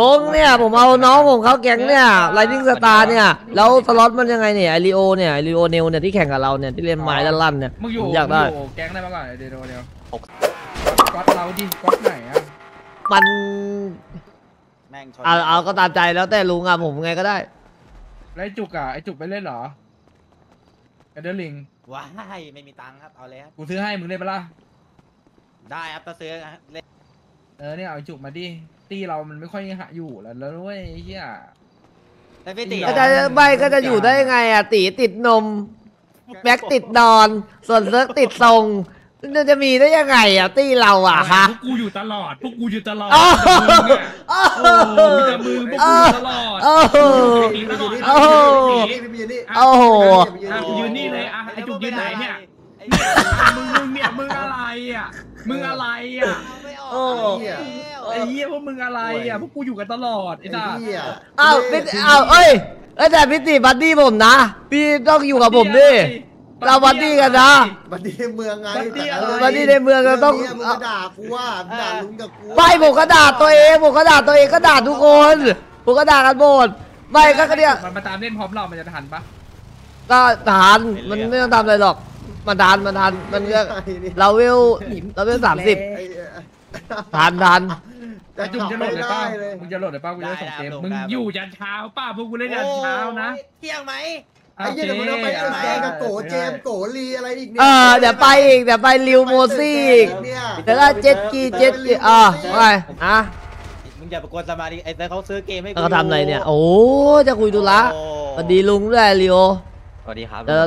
ลงเนี่ยผมเอาน้องผมเขาแกงเนี่ยไลนิ่งสตาร์เนี่ยแล้วสล็อตมันยังไงเนี่ยไอริโอเนี่ยไอริโอเนลเนี่ยที่แข่งกับเราเนี่ยที่เล่นไม้ลั่นเนี่ยอยากได้แกงได้บ้างไอริโอเนลก๊อตเราดิก๊อตไหนอะมันเอาก็ตามใจแล้วแต่ลุงอะผมไงก็ได้ไอจุกอะไอจุกไปเล่นเหรอไอเดอร์ลิงว้ายไม่มีตังค์ครับเอาเลยครับกูซื้อให้มึงเล่นปะล่ะได้ครับจะซื้อเล่นเนี่ยเอาจุกมาดิตีเรามันไม่ค่อยหาอยู่แล้วด้วยไอ้เหี้ยแต่พี่ตีใบก็จะอยู่ได้ไงอ่ะตีติดนมแบ็กติดนอนส่วนเลิกติดทรงจะมีได้ยังไงอ่ะตีเราอ่ะฮะพวกกูอยู่ตลอดพวกกูอยู่ตลอดโอ้โหยืนนี่เลยอ่ะไอ้จุกยืนไหนเนี่ยมึงอะไรอ่ะไอ้เหี้ยพวกมึงอะไรอ่ะพวกกูอยู่กันตลอดไอ้ด่าอ้าวเอ้ยแต่พี่ติบัดดี้ผมนะพี่ต้องอยู่กับผมดิเราบัดดี้กันนะบัดดี้ในเมืองไงบัดดี้ในเมืองเราต้องด่ากูว่าด่าลุงกับกูไปผมก็ด่าตัวเองก็ด่าทุกคนผมก็ด่ากันหมดไปก็เดี๋ยวมันมาตามเล่นพร้อมเรามันจะทันปะก็ทันมันไม่ต้องทำอะไรหรอกมันทันก็เราเวล 30ทันแต่จุกจะหลดเลยป้ามึงจะหลดเลยป้ากูจะส่งเกมมึงอยู่ยันเช้าป้าพวกกูเล่นยันเช้านะเที่ยงไหมไอ้เหี้ยเดี๋ยวมึงต้องไปแกงกับโกเจมโกลีอะไรอีกเนี่ยเดี๋ยวไปอีกเดี๋ยวไปริวโมซี่เดี๋ยวก็เจ็ดกีไปนะมึงอย่าไปกวนสมาธิไอ้แต่เขาซื้อเกมให้เขาทำอะไรเนี่ยโอ้จะคุยธุระสวัสดีลุงด้วยริวสวัสดีครับเดี๋ยว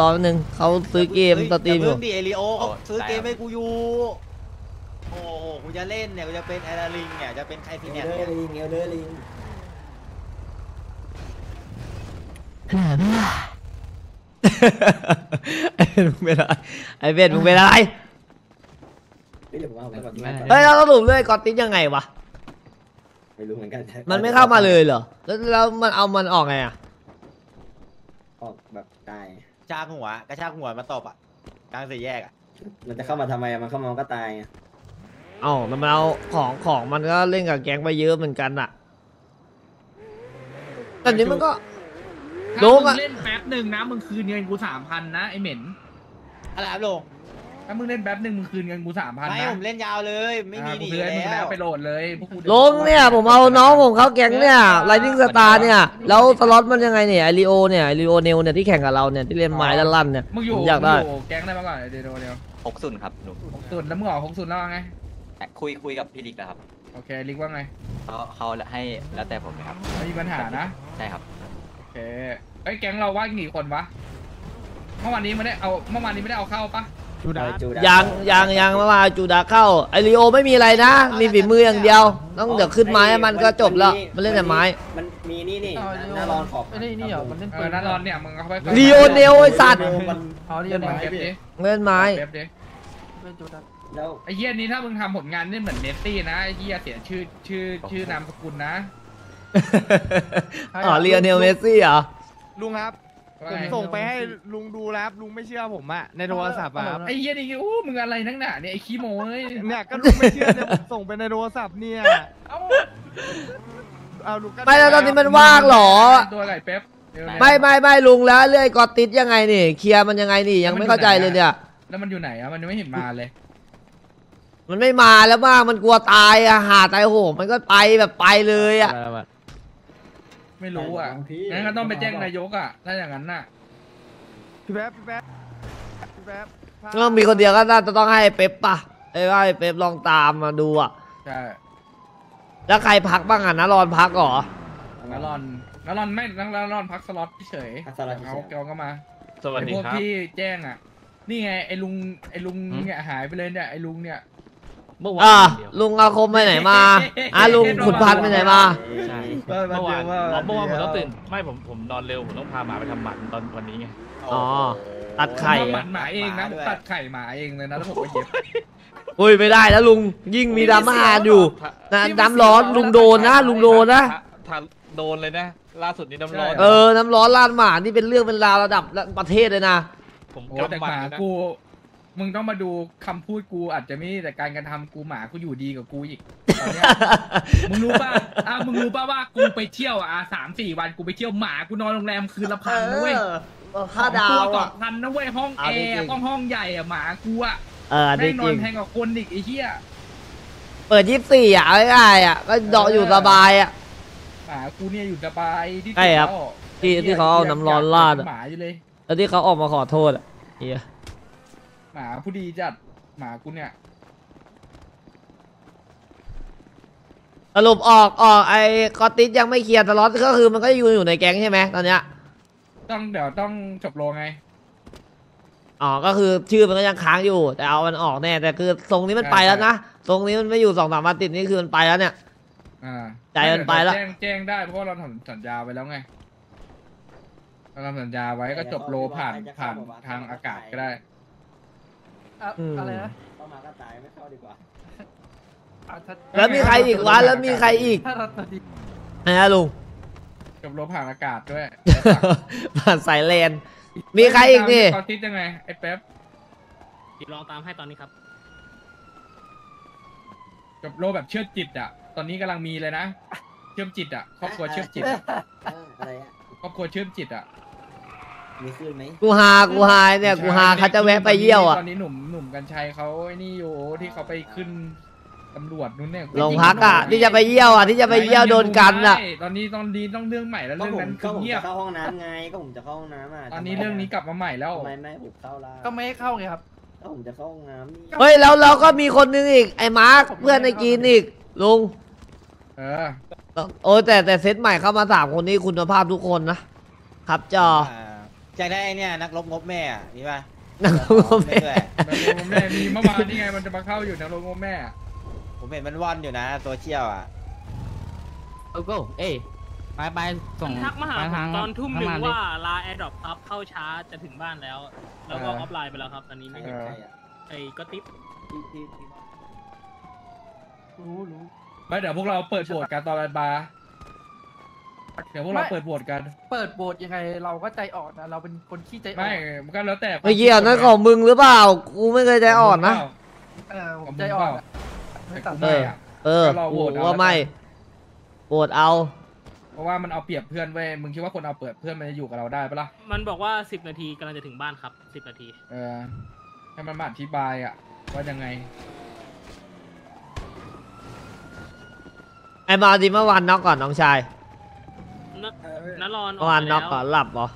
รอหนึ่งเขาซื้อเกมสตรีมอยู่ดิเอริโอเขาซื้อเกมให้กูอยู่โอ้โหกูจะเล่นเนี่ยกูจะเป็นเอลลิงเนี่ยจะเป็นใครทีเนี่ยเอลลิงไอ้เบนมึงเป็นอะไรเฮ้ยแล้วสรุปเลยกอตติสยังไงวะไม่รู้เหมือนกันมันไม่เข้ามาเลยเหรอแล้วมันเอามันออกไงอะออกแบบตายกระชากหัวมาตบอ่ะกลางสี่แยกอ่ะมันจะเข้ามาทำไมมันเข้ามาก็ตายอ๋อมันเอาของมันก็เล่นกับแก๊งไปเยอะเหมือนกันอ่ะแต่นี้มันก็โดนเล่นแป๊บหนึ่งนะมึงคืนเงินกู3,000นะไอเหม็นอะไรครับโลงถ้ามึงเล่นแป๊บหนึ่งมึงคืนเงินกู3,000นะไม่ผมเล่นยาวเลยไม่มีดีแล้วไปโหลดเลยลงเนี่ยผมเอาน้องผมเขาแก๊งเนี่ยไลนิ่งสตาร์เนี่ยแล้วสล็อตมันยังไงเนี่ยไอริโอเนี่ยไอริโอเนลเนี่ยที่แข่งกับเราเนี่ยที่เล่นไม้ลั่นเนี่ยอยากได้แก๊งได้บ้างก่อนไอริโอเนล60ครับ60แล้วมึงออก60แล้วไงคุยกับพี่ลิกนะครับโอเคลิกว่าไงเขาให้แล้วแต่ผมนะครับไม่มีปัญหานะใช่ครับโอเคไอแก๊งเราว่ากี่คนวะเมื่อวานนี้ไม่ได้เอาเข้าปะยังมาว่าจูดาเข้าไอริโอไม่มีอะไรนะมีฝีมืออย่างเดียวต้องเดี๋ยวขึ้นไม้มันก็จบแล้วมันเล่นแต่ไม้มันมีนี่น่ารอนขอบนี่เหรอมันเล่นปืนน่ารอนเนี่ยมึงเข้าไปริโอเนลไอสัตว์เล่นไม้แล้วไอเฮียนี้ถ้ามึงทำผลงานนี่เหมือนเนสตี้นะไอเฮียเสียชื่อนามสกุลนะอ๋อริโอเนลเมสซี่เหรอลุงครับผมส่งไปให้ลุงดูแล้วลุงไม่เชื่อผมอะในโทรศัพท์อะไอ้เหี้ยนี่อู้มึงอะไรนักหนาเนี่ยไอ้ขี้โม้เนี่ยก็ลุงไม่เชื่อเนี่ยผมส่งไปในโทรศัพท์เนี่ยเอาลุงไม่แล้วตอนนี้มันว่างหรอตัวไหลเป๊ปไม่ลุงแล้วเรื่อยกอตติสยังไงนี่เคลียร์มันยังไงนี่ยังไม่เข้าใจเลยเนี่ยแล้วมันอยู่ไหนอะมันไม่เห็นมาเลยมันไม่มาแล้วบ้างมันกลัวตายอะหาตายโหงมันก็ไปแบบไปเลยอะไม่รู้อ่ะงั้นก็ต้องไปแจ้งนายกอ่ะถ้าอย่างนั้นน่ะพี่แป๊บเรื่องมีคนเดียวก็น่าจะต้องให้เป๊ปป่ะให้เป๊ปลองตามมาดูอ่ะใช่แล้วใครพักบ้างอ่ะนะรอนพักหรอนะรอนไม่นะรอนพักสล็อตเฉยเขาก็มาสวัสดีครับพวกที่แจ้งอ่ะนี่ไงไอ้ลุงเนี่ยหายไปเลยเนี่ยไอ้ลุงเนี่ยลุงอาคมไปไหนมาลุงขุนพันไปไหนมาเมื่อวานผมต้องตื่นไม่ผมนอนเร็วผมต้องพาหมาไปทำหมันตอนวันนี้ไงอ๋อตัดไข่หมาเองนะตัดไข่หมาเองเลยนะแล้วผมไปเย็บอุ้ยไม่ได้แล้วลุงยิ่งมีดราม่าอยู่น้ำร้อนลุงโดนนะโดนเลยนะล่าสุดนี้น้ำร้อนน้ำร้อนลาดหมานี่เป็นเรื่องเป็นราวระดับประเทศเลยนะผมกำหมัดกู มึงต้องมาดูคำพูดกูอาจจะไม่แต่การกระทำกูหมากูอยู่ดีกับกูอีกตอนนี้มึงรู้ป่ะมึงรู้ป่ะว่ากูไปเที่ยว3-4 วันกูไปเที่ยวหมากูนอนโรงแรมคืนละพันนะเว้ยตัว2,000นะเว้ยห้องแอร์ห้องใหญ่อะหมากูอะได้นอนแพงกว่าคนอีกไอ้เหี้ยเปิด24อ่ะง่ายๆอ่ะก็เดาะอยู่สบายอ่ะหมากูเนี่ยอยู่สบายที่ใช่ครับที่เขาเอาน้ำร้อนราดหมาอยู่เลยแล้วที่เขาออกมาขอโทษอ่ะเหี้ยหมาผู้ดีจัดหมากูเนี่ยสรุปออกไอ้คอติสยังไม่เคลียร์ตลอดก็คือมันก็อยู่ในแก๊งใช่ไหมตอนเนี้ยต้องเดี๋ยวต้องจบโลไงอ๋อก็คือชื่อมันก็ยังค้างอยู่แต่เอามันออกแน่แต่คือทรงนี้มันไปแล้วนะทรงนี้มันไม่อยู่2-3 วันติดนี่คือมันไปแล้วเนี่ยใจมันไปแล้วแจ้งได้เพราะว่าเราทำสัญญาไปแล้วไงเราทำสัญญาไว้ก็จบโลผ่านทางอากาศก็ได้อะไรนะต้องมาก็ตายไม่เข้าดีกว่าแล้วมีใครอีกวะแล้วมีใครอีกนะลุงจบโลผ่านอากาศด้วยผ่านสายเลนมีใครอีกนี่คอติสยังไงไอ้แป๊บลองตามให้ตอนนี้ครับจบโลแบบเชื่อจิตอ่ะตอนนี้กำลังมีเลยนะเชื่อมจิตอ่ะครอบครัวเชื่อมจิตอะไรอ่ะครอบครัวเชื่อมจิตอ่ะมีขึ้นไหมกูฮาเนี่ยกูฮาเขาจะแวะไปเยี่ยวอ่ะตอนนี้หนุ่มกันชัยเขาไอ้นี่โยที่เขาไปขึ้นตำรวจนู้นเนี่ยโรงพักอ่ะที่จะไปเยี่ยวอ่ะที่จะไปเยี่ยวโดนกันอ่ะตอนนี้ต้องเรื่องใหม่แล้วเรื่องนั้นก็เงียบเข้าห้องน้ำไงก็ผมจะเข้าห้องน้ำอ่ะตอนนี้เรื่องนี้กลับมาใหม่แล้วไม่หุบเข้าละก็ไม่ให้เข้าไงครับก็ผมจะเข้าห้องน้ำเฮ้ยแล้วเราก็มีคนนึงอีกไอ้มาร์คเพื่อนในกีนอีกลุงโอ้แต่เซตใหม่เข้ามา3 คนนี้คุณภาพทุกคนนะครับจอจะได้เนี่ยนักลบงบแม่มีป่ะนักลบงบแม่มีเมื่อวานนี่ไงมันจะมาเข้าอยู่นักลบงบแม่ผมเห็นมันว่อนอยู่นะโซเชียลอ่ะโอ้โหเอ้ยไปส่งทักมาหาตอนทุ่ม 1ว่าลาแอร์ดรอปครับเข้าช้าจะถึงบ้านแล้วแล้วก็ออฟไลน์ไปแล้วครับตอนนี้ไม่เห็นใครอ่ะไอ้ก็ติ๊บรู้ไม่เดี๋ยวพวกเราเปิดโหวตกันตอนบาร์เดี๋ยวพวกเราเปิดโหวตกันเปิดโหวตยังไงเราก็ใจอ่อนนะเราเป็นคนขี้ใจอ่อนไม่ก็แล้วแต่ไม่เกี่ยวนะของมึงหรือเปล่ากูไม่เคยใจอ่อนนะใจอ่อนโหวตว่าไม่โหวตเอาเพราะว่ามันเอาเปรียบเพื่อนเว้ยมึงคิดว่าคนเอาเปรียบเพื่อนมันจะอยู่กับเราได้ปะล่ะมันบอกว่า10 นาทีกำลังจะถึงบ้านครับ10 นาทีให้มันมาอธิบายอ่ะว่ายังไงไอ้บาดีเมื่อวานน็อกก่อนน้องชายนัดรอนเมื่อวานน็อกก่อนหลับเหรอ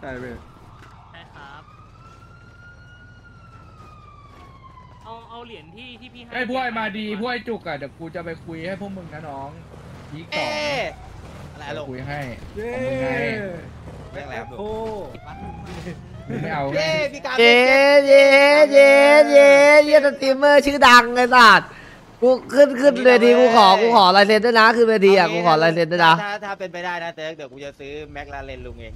ใช่เว้ยใช่ครับเอาเหรียญที่พี่ให้ไอ้พวกไอ้มาดีพวกไอ้จุกอ่ะเดี๋ยวกูจะไปคุยให้พวกมึงนะน้องยี่ต่ออะไรลงคุยให้มึงไงแม่งแล้วโอ้ไม่เอาเย้สตรีมเมอร์ชื่อดังไอ้สัตว์กูขึ้นเวทีกูขอลายเซ็นด้วยนะขึ้นเวทีอ่ะกูขอลายเซ็นด้วยนะถ้าเป็นไปได้นะแต่เดี๋ยวกูจะซื้อแม็กลาเรนลุงเอง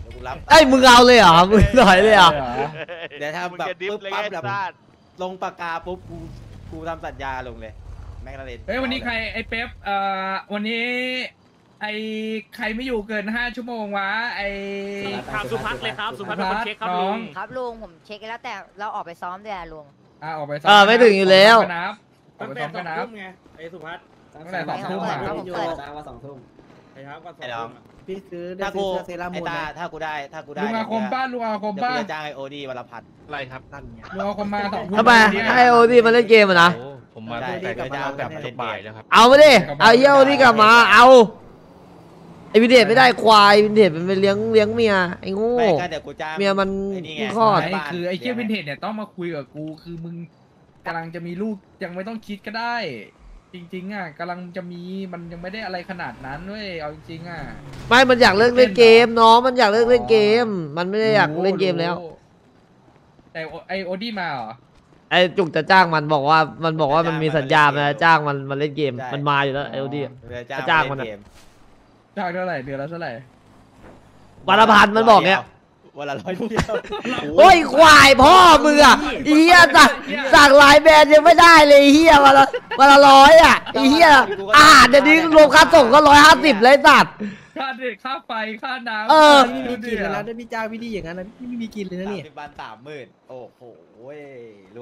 เดี๋ยวกูรับไอ้มึงเอาเลยเหรอมึงถอยเลยเหรอเดี๋ยวถ้าแบบปุ๊บปั๊บแบบลงปากกาปุ๊บกูทำสัญญาลงเลยแม็กลาเรนเฮ้ยวันนี้ใครไอ้เป๊ปวันนี้ไอ้ใครไม่อยู่เกิน5 ชั่วโมงวะไอ้สุภัทรเลยครับสุภัทรเป็นคนเช็คครับลุงครับลุงผมเช็คแล้วแต่เราออกไปซ้อมด้วยลุงออกไปซ้อมไม่ถึงอยู่แล้วตั้งแต่2 ทุ่มไงไอ้สุภัทรตั้งแต่2 ทุ่มมา2 ทุ่มไอ้ครับ2 ทุ่มพี่ซื้อได้ซื้อเซรามูนถ้ากูได้ลุงอาคมบ้านจ้างไอโอดีวันละพันไรครับนั่นไงลุงอาคมมา2 ทุ่มทำไมไอโอดีมาเล่นเกมอ่ะนะผมมาตั้งแต่บ่ายแล้วครับเอาไปดิเอาเยี่ยวนี่กลับมาเอาไอวินเทจไม่ได้ควายวินเทจมันไปเลี้ยงเมียไอ้โง่เมียมันคลอดคือไอ้เชี่ยวินเทจเนี่ยต้องมาคุยกับกูคือมึงกำลังจะมีลูกยังไม่ต้องคิดก็ได้จริงๆอ่ะกำลังจะมีมันยังไม่ได้อะไรขนาดนั้นด้วยเอาจริงๆอ่ะไม่มันอยากเลิกเล่นเกมน้องมันอยากเลิกเล่นเกมมันไม่ได้อยากเล่นเกมแล้วแต่ไอโอดี้มาเหรอไอจุกจะจ้างมันบอกว่ามันมีสัญญามันจะจ้างมันเล่นเกมมันมาอยู่แล้วไอโอดี้จะจ้างมันจ้างเท่าไหร่เดือนละเท่าไหร่วันละพันมันบอกเนี่ยวันละ100โอ้ยควายพ่อมือเฮียสั่งหลายแบรนด์ยังไม่ได้เลยเฮียวันละ100อ่ะเฮียอาหารเดี๋ยวนี้รวมค่าส่งก็150เลยสัตว์ ค่าเด็กค่าไฟค่าน้ำไม่มีกินแล้วได้พี่จ้าพี่ดีอย่างนั้นไม่มีกินเลยนะนี่บ้าน30,000โอ้โหรว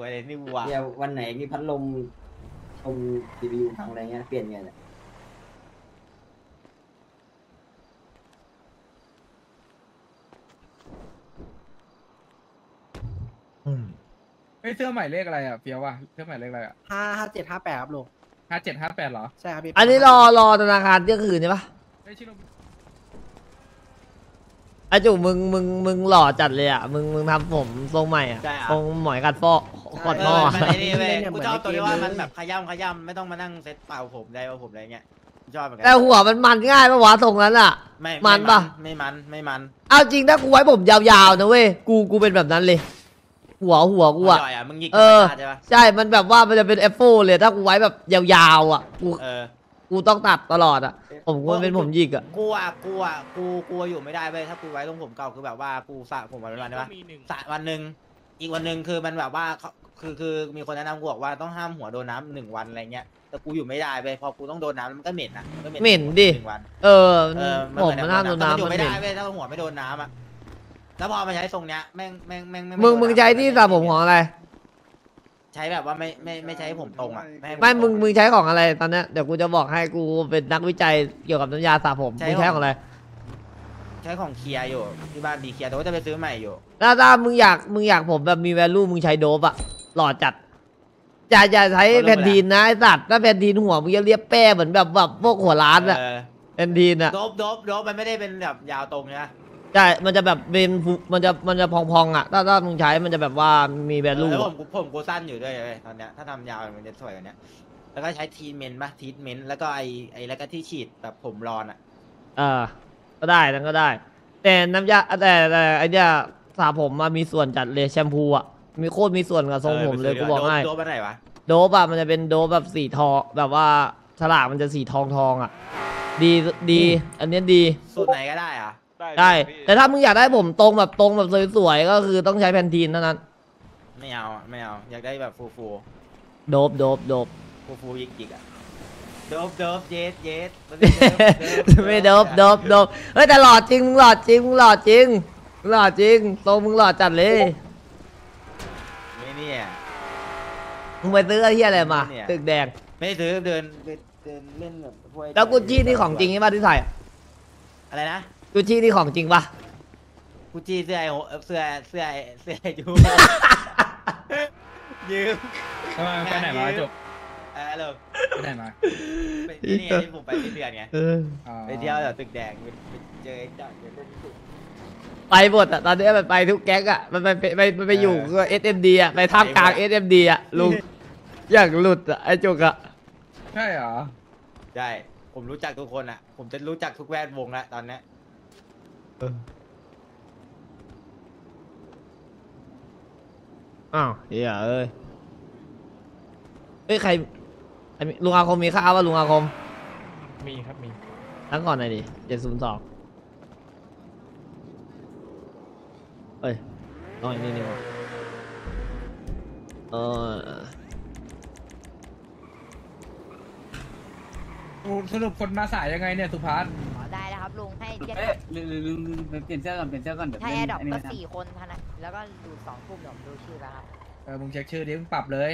ยเลยนี่วัวเดี๋ยววันไหนมีพัดลมชมทีวีทางอะไรเงี้ยเปลี่ยนเงี้ยเสื้อใหม่เลขอะไรอ่ะเปียวว่ะเสื้อใหม่เลขอะไรอ่ะ5758ครับลุง5758เหรอใช่ครับอันนี้รอธนาคารเที่ยงคืนใช่ปะไอจุกมึงหล่อจัดเลยอ่ะมึงทำผมทรงใหม่อ่ะทรงหมอยกัดฟอกกอดพ่อกูชอบตัวที่ว่ามันแบบขย้ำไม่ต้องมานั่งเซ็ตเป่าผมใดเอาผมอะไรเงี้ยชอบเหมือนกันแต่หัวมันง่ายปะวะทรงนั้นอ่ะมันปะไม่มันเอาจริงถ้ากูไว้ผมยาวๆนะเว้ยกูเป็นแบบนั้นเลยหัวกูอ่ะใช่มันแบบว่ามันจะเป็นแอปเปิลเลยถ้ากูไว้แบบยาวๆอ่ะกูต้องตัดตลอดอ่ะผมกูเป็นผมหยิกอ่ะกูอยู่ไม่ได้เว้ยถ้ากูไว้ตรงผมเก่าคือแบบว่ากูสระผมวันได้ปะสระวันหนึ่งอีกวันหนึ่งคือมันแบบว่าคือมีคนแนะนำกูบอกว่าต้องห้ามหัวโดนน้ำ1 วันอะไรเงี้ยแต่กูอยู่ไม่ได้ไปพอกูต้องโดนน้ำมันก็เหม็นนะเหม็นดิผมมันห้ามโดนน้ำมันอยู่ไม่ได้เว้ยถ้าหัวไม่โดนน้ำอ่ะแล้วพอมาใช้ทรงเนี้ยแม่งมึงใช้ที่สระผมของอะไรใช้แบบว่าไม่ใช้ผมตรงอ่ะไม่มึงใช้ของอะไรตอนเนี้ยเดี๋ยวกูจะบอกให้กูเป็นนักวิจัยเกี่ยวกับน้ำยาสระผมมึงใช้ของอะไรใช้ของเคียอยู่ที่บ้านดีเคียแต่ว่าจะไปซื้อใหม่อยู่ถ้ามึงอยากผมแบบมี value มึงใช้โดบอ่ะหล่อจัดอย่าใช้แพนทีนนะไอ้สัตว์ถ้าแพนทีนหัวมึงจะเรียบแป้เหมือนแบบพวกหัวล้านอ่ะแพนทีนอ่ะโดบมันไม่ได้เป็นแบบยาวตรงใช่ไหมใช่มันจะแบบเป็นมันจะพองอ่ะถ้ามึงใช้มันจะแบบว่ามีแวลูผมกูสั้นอยู่ด้วยเลยตอนเนี้ยถ้าทำยาวมันจะสวยกว่านี้แล้วก็ใช้ทีเมนป่ะทีเมนแล้วก็ไอแล้วก็ที่ฉีดแบบผมรอนอ่ะก็ได้นั่นก็ได้แต่น้ำยาแต่ไอเนี้ยสระผมมามีส่วนจัดเลยแชมพูอ่ะมีโคตรมีส่วนกับทรงผมเลยกูบอกให้โดบอะไรวะโดบอ่ะมันจะเป็นโดบแบบสีทองแบบว่าฉลากมันจะสีทองอ่ะดีอันนี้ดีสูตรไหนก็ได้อ่ะได้แต่ถ้ามึงอยากได้ผมตรงแบบสวยๆก็คือต้องใช้แพนทีนเท่านั้นไม่เอาอยากได้แบบฟูๆโดบฟูๆยิกๆอ่ะโดบเยสไม่โดบเฮ้ยแต่หลอดจริงมึงหลอดจริงตรงมึงหลอดจัดเลยไม่เนี่ยมึงไปซื้ออะไรอะไรมาตึกแดงไม่ซื้อเดินเล่นแบบแล้วกุชชี่นี่ของจริงใช่ป่ะที่ใส่อะไรนะกุชชี่นี่ของจริงปะกุชชี่เสื้ออยู่ยืมไปไหนมาจบอะไรไปไหนมานี่ผมไปเดือนไงไปเที่ยวแถวตึกแดงเจอจากเรื่องสุดไปหมดอ่ะตอนนี้มันไปทุกแก๊กอ่ะมันไปอยู่ก็ SMD อ่ะไปท่ามกลาง SMD อ่ะลุงอย่างหลุดอ่ะไอ้จุกอ่ะใช่หรอใช่ผมรู้จักทุกคนอ่ะผมจะรู้จักทุกแวดวงละตอนนี้อ้าวเฮียเอ้ยใครลุงอาคมมีข้าวว่าลุงอาคมมีครับมีตั้งก่อนหน่อยดิ702เอ้ยต้องอย่างนี้นี่วะสรุปคนมาสายยังไงเนี่ยสุภัสได้แล้วครับลุงให้แยกเปลี่ยนเสื้อก่อนถ้าแอร์ดรอปก็4 คนเท่านั้นแล้วก็ดู2 กลุ่มเดี๋ยวดูชื่อแล้วครับมึงเช็คชื่อดิมึงปรับเลย